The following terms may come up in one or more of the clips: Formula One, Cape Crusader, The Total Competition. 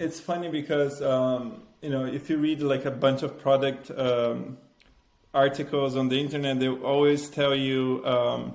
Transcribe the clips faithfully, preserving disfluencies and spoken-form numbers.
it's funny because um, you know, if you read like a bunch of product um, articles on the internet, they always tell you um,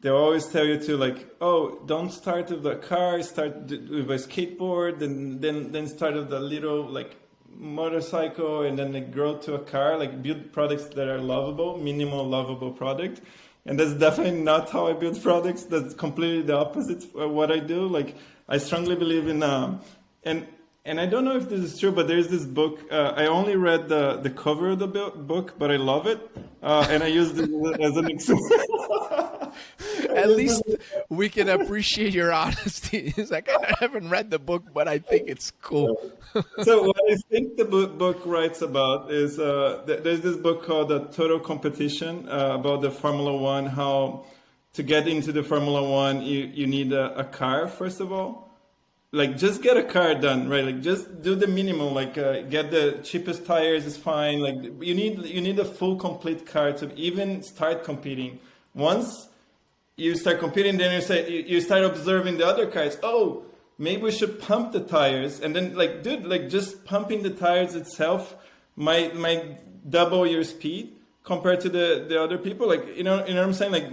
they always tell you to like, oh, don't start with a car, start with a skateboard, and then then start with a little like motorcycle, and then they grow to a car. Like, build products that are lovable, minimal lovable product. And that's definitely not how I build products. That's completely the opposite of what I do. Like, I strongly believe in, um, and and I don't know if this is true, but there's this book. Uh, I only read the the cover of the book, but I love it, uh, and I use it as an example. At least we can appreciate your honesty. It's like, I haven't read the book, but I think it's cool. So what I think the book writes about is uh, there's this book called The Total Competition uh, about the Formula One, how to get into the Formula One, you, you need a, a car, first of all. Like, just get a car done, right? Like, just do the minimum. Like, uh, get the cheapest tires is fine. Like, you need you need a full, complete car to even start competing. Once you start competing, then you say you, you start observing the other cars. Oh, maybe we should pump the tires. And then, like, dude, like, just pumping the tires itself might might double your speed compared to the the other people. Like, you know, you know what I'm saying? Like,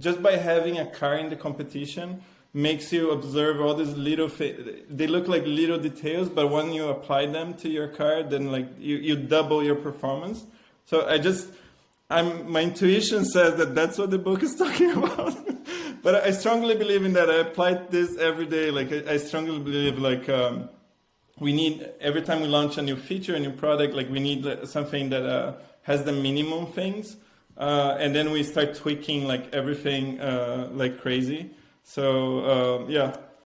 just by having a car in the competition makes you observe all these little, they look like little details, but when you apply them to your car, then like you, you double your performance. So I just, I'm, my intuition says that that's what the book is talking about, but I strongly believe in that. I applied this every day. Like I, I strongly believe like um, we need, every time we launch a new feature, a new product, like we need something that uh, has the minimum things. Uh, and then we start tweaking like everything uh, like crazy. So, um, yeah,